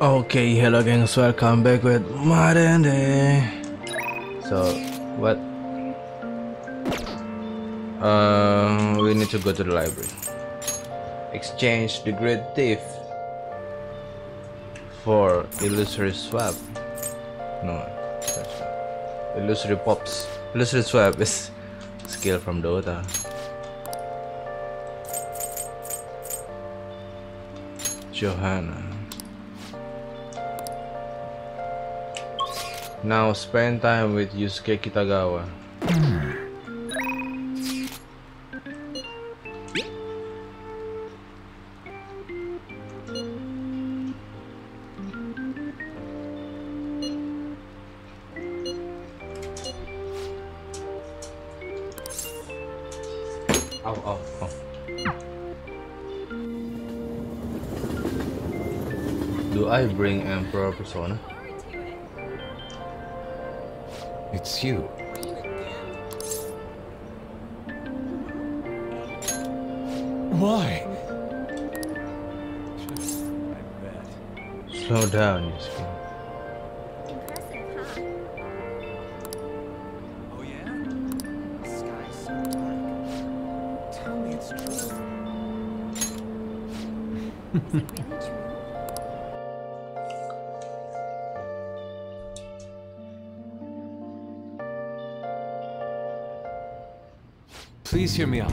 Okay, hello guys, welcome back with Mwarede. So, what? We need to go to the library. Exchange the Great Thief for Illusory Swap. No, that's not. Illusory Pops. Illusory Swap is skill from Dota. Johanna. Now spend time with Yusuke Kitagawa. I bring Emperor Persona. It's you. Why? Slow down, you skin. Oh yeah? The sky's so dark. Tell me it's true. Please hear me out.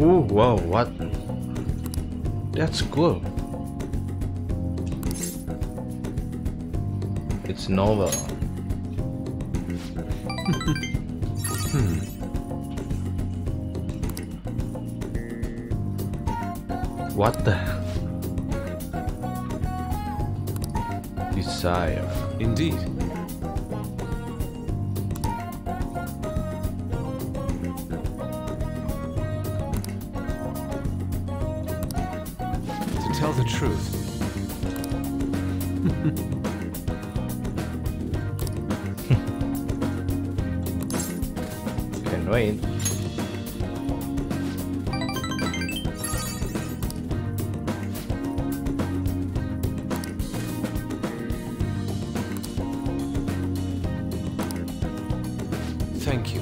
Ooh, wow, what? That's cool. It's novel. What the? Desire. Indeed. The truth. Can wait. Thank you.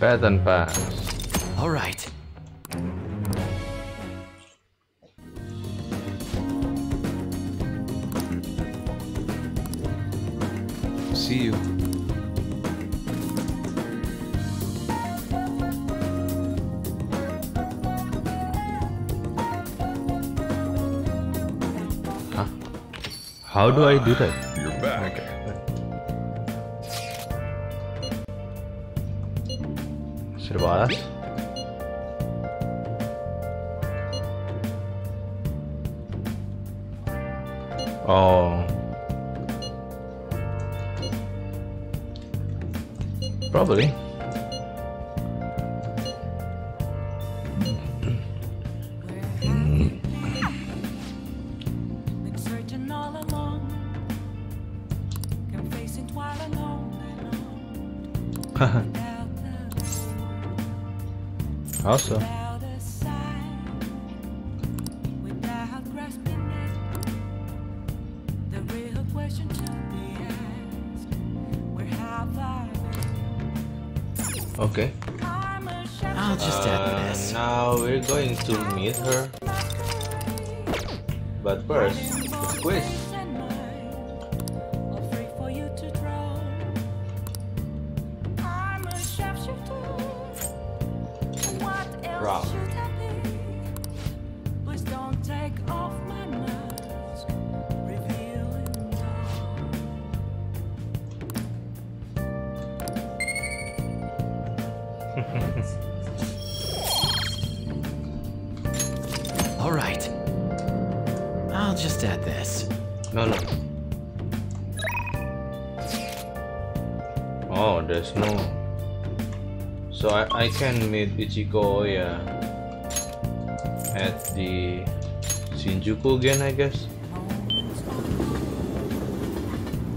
Pattern pass. All right. See you. Huh? How do I do that? You're back. Okay. Serbalas. Oh. Probably. Also, okay. I'll just add this. Now we're going to meet her, but first, the quiz. I can meet Ichiko, yeah, at the Shinjuku again, I guess.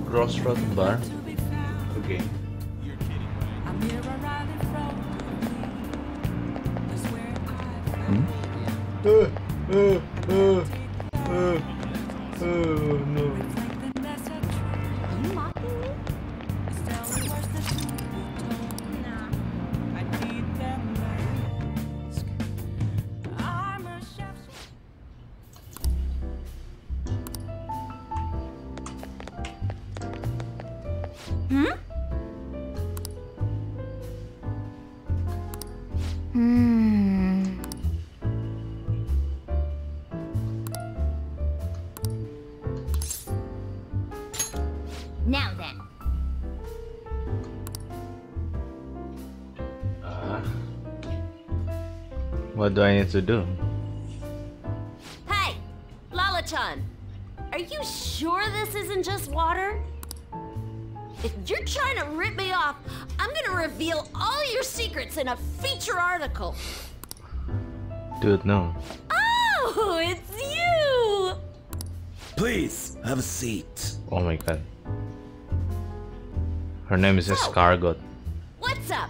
Crossroad Bar. Okay. Oh no. Now then. What do I need to do? Hey, Lala-chan, are you sure this isn't just water? If you're trying to rip me off, I'm gonna reveal all your secrets in a feature article. Dude, no. Oh, it's you! Please, have a seat. Oh my god. Her name is Scargot. What's up?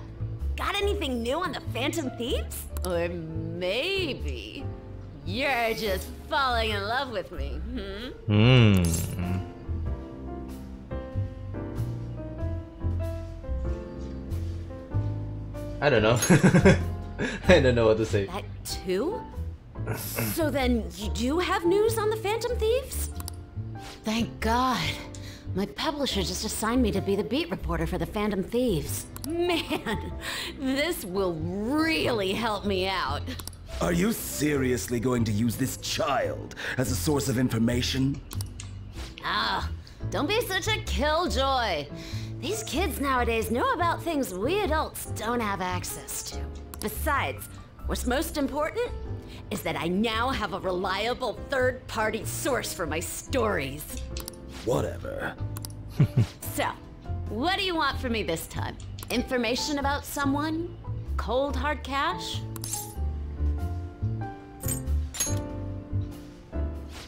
Got anything new on the Phantom Thieves? Or maybe you're just falling in love with me, hmm? Mm. I don't know. I don't know what to say. That too? So then you do have news on the Phantom Thieves? Thank God. My publisher just assigned me to be the beat reporter for the Phantom Thieves. Man, this will really help me out. Are you seriously going to use this child as a source of information? Ah, don't be such a killjoy. These kids nowadays know about things we adults don't have access to. Besides, what's most important is that I now have a reliable third-party source for my stories. Whatever. So, what do you want from me this time? Information about someone? Cold hard cash?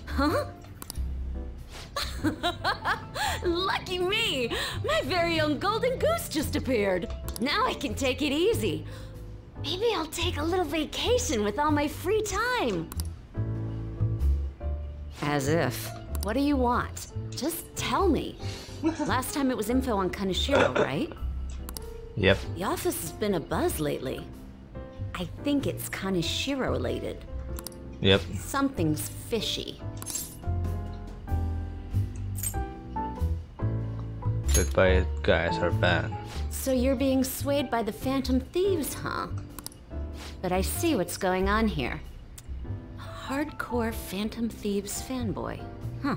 Huh? Lucky me! My very own golden goose just appeared. Now I can take it easy. Maybe I'll take a little vacation with all my free time. As if. What do you want? Just tell me. Last time it was info on Kaneshiro, right? Yep. The office has been abuzz lately. I think it's Kaneshiro related. Yep. Something's fishy. Goodbye, guys are banned. So you're being swayed by the Phantom Thieves, huh? But I see what's going on here. Hardcore Phantom Thieves fanboy. Huh.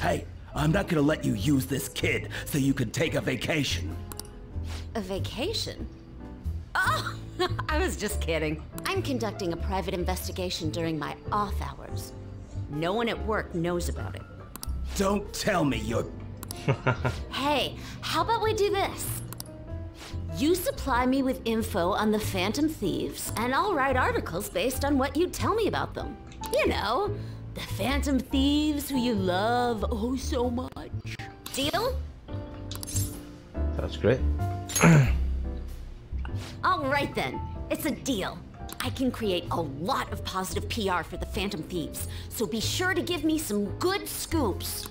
Hey, I'm not gonna let you use this kid so you can take a vacation. A vacation? Oh, I was just kidding. I'm conducting a private investigation during my off hours. No one at work knows about it. Don't tell me you're... Hey, how about we do this? You supply me with info on the Phantom Thieves, and I'll write articles based on what you tell me about them. You know... the Phantom Thieves who you love oh so much. Deal? That's great. All right then, it's a deal. I can create a lot of positive PR for the Phantom Thieves, so be sure to give me some good scoops.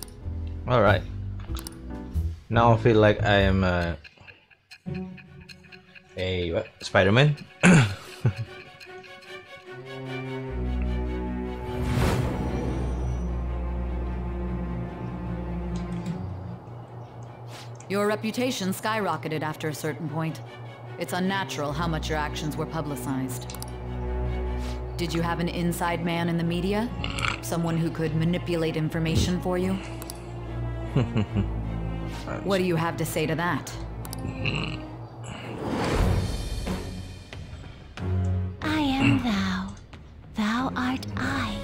All right. Now I feel like I am a what? Spider-Man? Your reputation skyrocketed after a certain point. It's unnatural how much your actions were publicized. Did you have an inside man in the media? Someone who could manipulate information for you? What do you have to say to that? I am thou. Thou art I.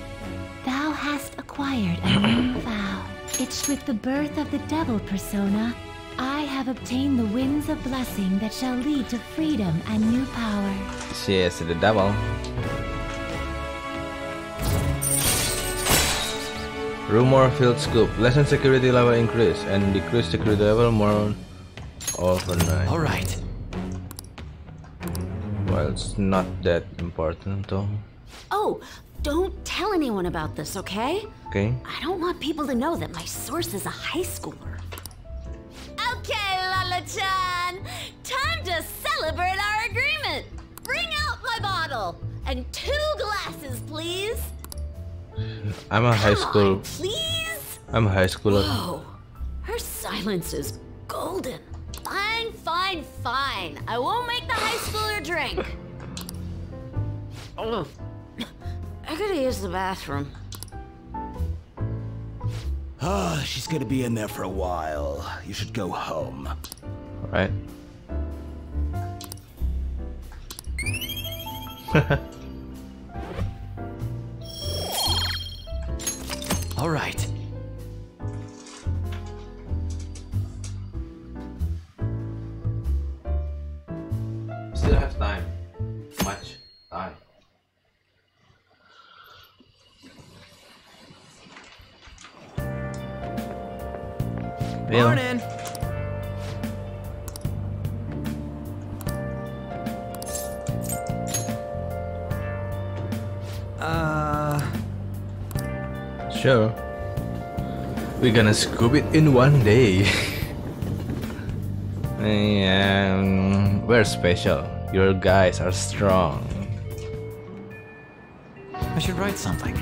Thou hast acquired a new vow. It's with the birth of the devil persona I have obtained the winds of blessing that shall lead to freedom and new power. She is the devil. Rumor field scoop. Lesson security level increase and decrease security level more overnight. Alright. Well, it's not that important though. Oh, Don't tell anyone about this, okay? Okay. I don't want people to know that my source is a high schooler. Okay, Lala-chan. Time to celebrate our agreement. Bring out my bottle and 2 glasses, please. I'm a high schooler. Please? I'm a high schooler. Whoa. Her silence is golden. Fine, fine, fine. I won't make the high schooler drink. Oh. I gotta use the bathroom. Ah, she's gonna be in there for a while. You should go home. All right. All right. Still have time. Much time. Morning. Sure. We're gonna scoop it in one day. And we're special. Your guys are strong. I should write something.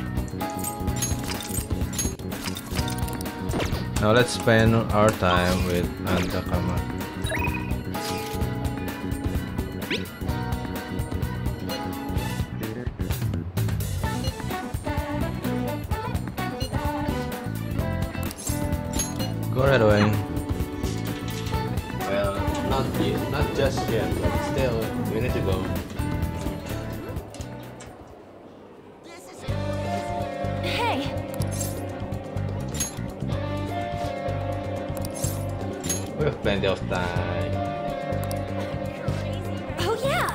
Now let's spend our time with Antakama. Go right away. Well, not just yet, but still, we need to go. Plenty of time. Oh yeah.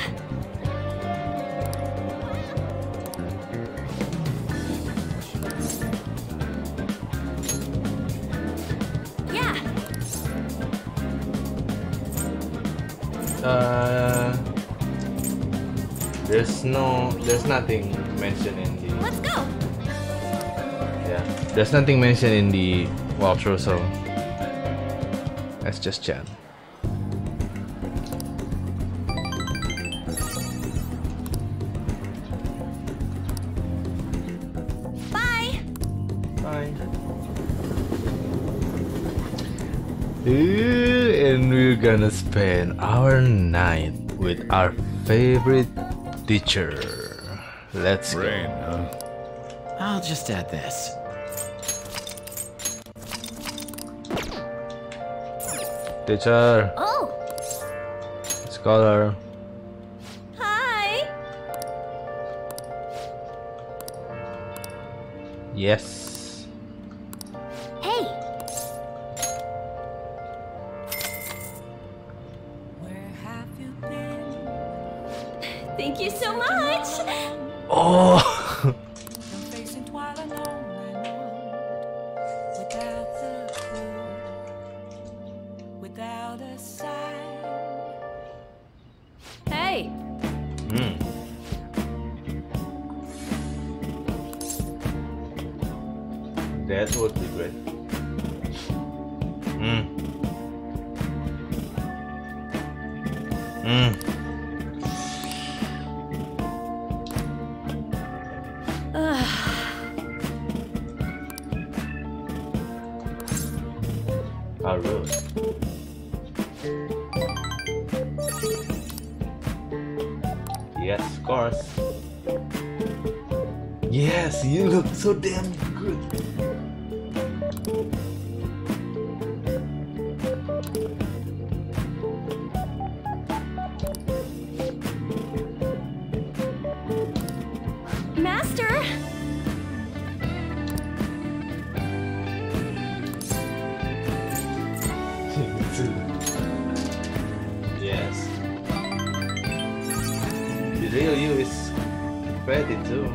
Yeah. There's nothing mentioned in the. Let's go. Yeah. There's nothing mentioned in the walkthrough, so. Let's just chat. Bye. Bye. And we're gonna spend our night with our favorite teacher. Let's go. I'll just add this. Teacher. Oh. Scholar. Hi. Yes. Hey. Where have you been? Thank you so much. Oh. So damn good. Master. Yes. The real you is ready too.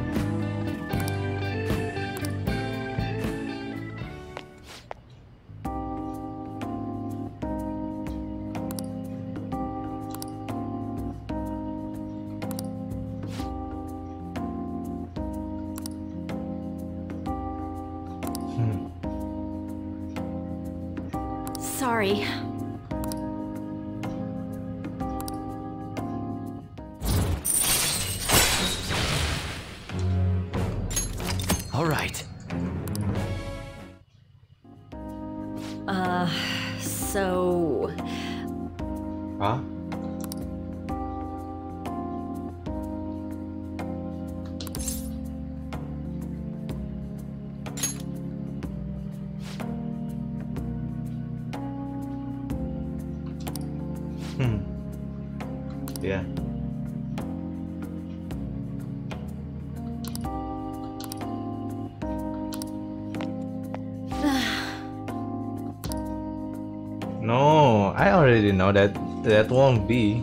sorry. All right. So... Huh? Yeah. No, I already know that that won't be.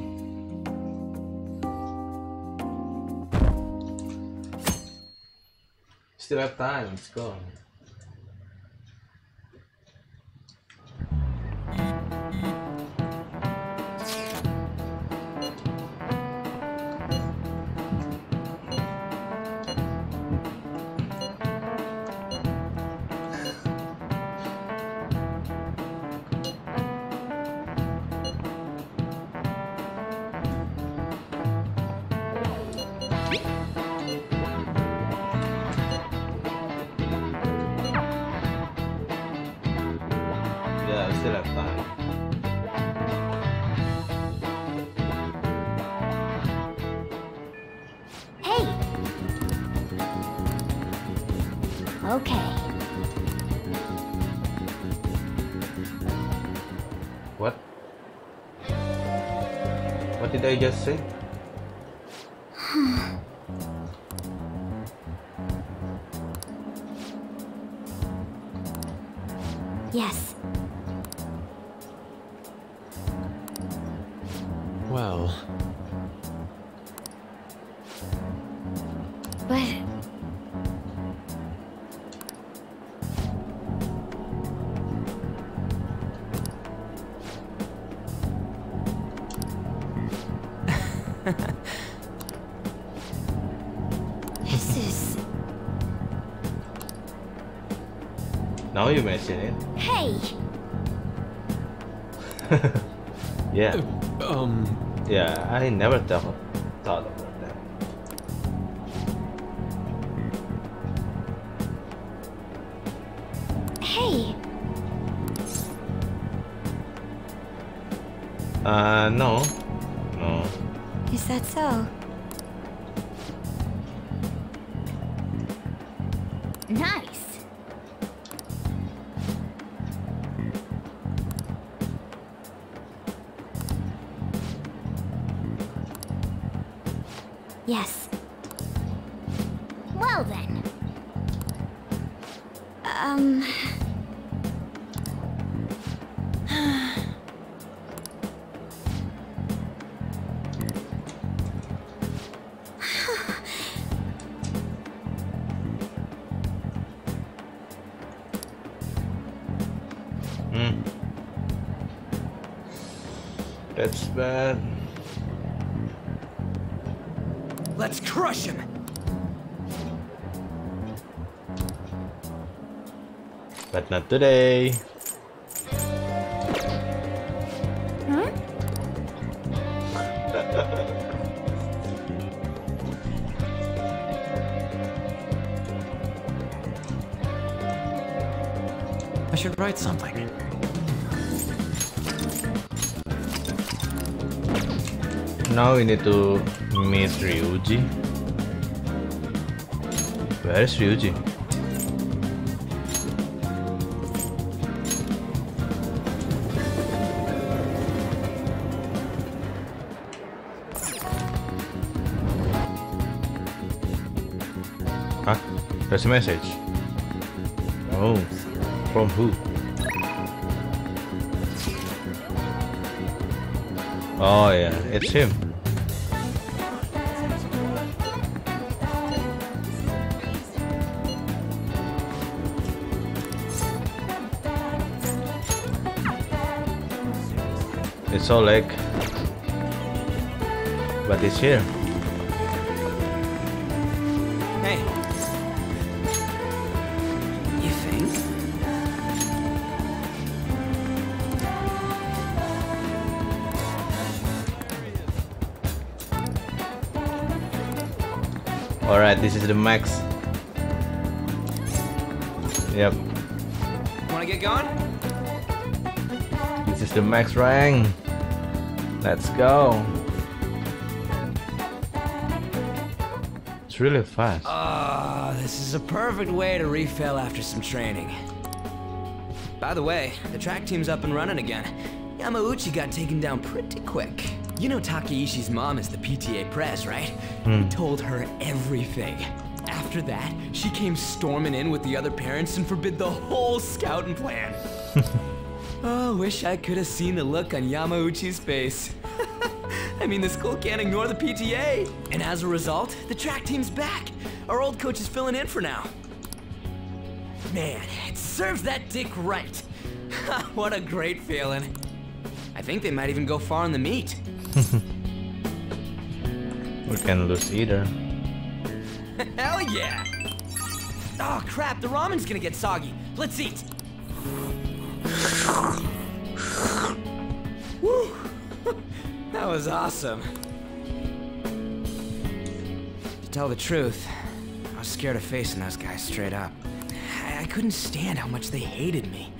Still have time, let's go. I just say yes. Well, but now you mention it. Hey. Yeah. Yeah, I never thought about that. Hey. No. No. Is that so? Nice. Yes. Well then. That's bad. Let's crush him! But not today. Huh? I should write something. Now we need to meet Ryuji. Where is Ryuji? Ah, there's a message. Oh, from who? Oh yeah, it's him. It's Oleg, but he's here. Hey, you think? Alright, this is the max. Yep. Wanna get going? This is the max rank. Let's go. It's really fast. This is a perfect way to refill after some training. By the way, the track team's up and running again. Yamauchi got taken down pretty quick. You know Takeishi's mom is the PTA press, right? He told her everything. After that, she came storming in with the other parents and forbid the whole scouting plan. Oh, wish I could have seen the look on Yamauchi's face. I mean, the school can't ignore the PTA. And as a result, the track team's back. Our old coach is filling in for now. Man, it serves that dick right. What a great feeling. I think they might even go far in the meet. We can lose either. Hell yeah! Oh crap, the ramen's gonna get soggy. Let's eat! Woo! That was awesome. To tell the truth, I was scared of facing those guys straight up. I couldn't stand how much they hated me.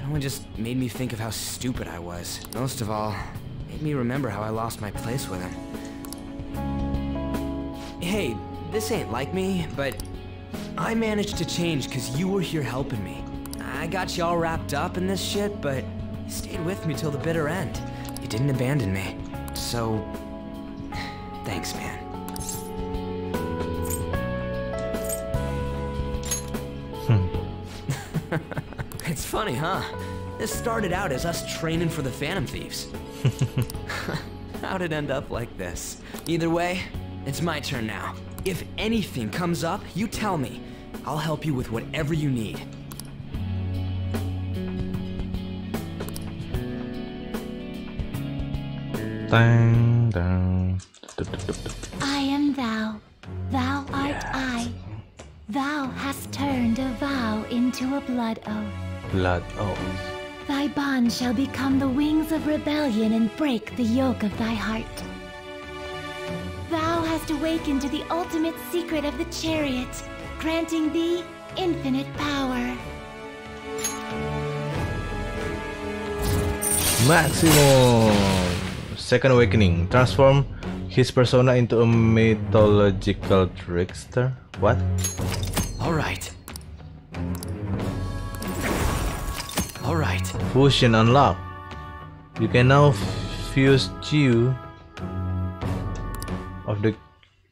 It only just made me think of how stupid I was. Most of all, it made me remember how I lost my place with him. Hey, this ain't like me, but I managed to change because you were here helping me. I got you all wrapped up in this shit, but you stayed with me till the bitter end. You didn't abandon me. So, thanks, man. It's funny, huh? This started out as us training for the Phantom Thieves. How'd it end up like this? Either way, it's my turn now. If anything comes up, you tell me. I'll help you with whatever you need. Dang, dang. I am thou. Thou art I. Thou hast turned a vow into a blood oath. Blood oath. Thy bond shall become the wings of rebellion and break the yoke of thy heart. Thou hast awakened to the ultimate secret of the chariot, granting thee infinite power. Maximum! Second awakening. Transform his persona into a mythological trickster. What? Alright. Alright. Fusion unlocked. You can now fuse Chiyu of the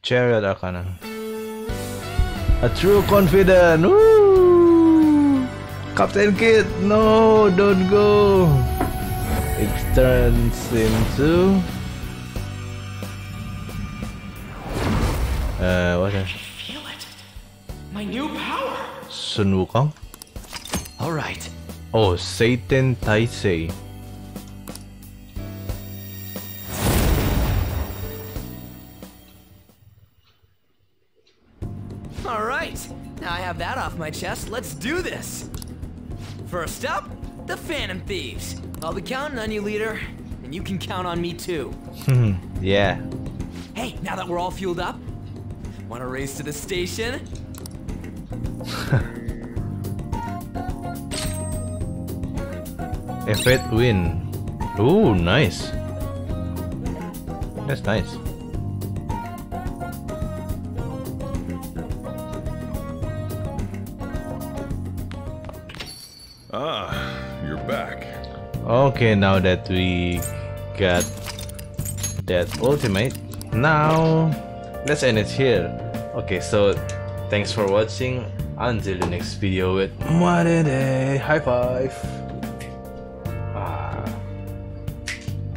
Chariot Arcana. A true confidant. Woo! Captain Kid, no, don't go. It turns into what is? Feel it. My new power. Sun Wukong. All right. Oh, Satan Taisei. My chest, let's do this. First up, the Phantom Thieves. I'll be counting on you, leader, and you can count on me too. Yeah. Hey, now that we're all fueled up, want to race to the station? Effect win. Ooh, nice. That's nice. Okay, now that we got that ultimate, now let's end it here. Okay, so thanks for watching. Until the next video with Mwarede. High five.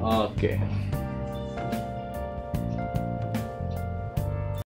Okay.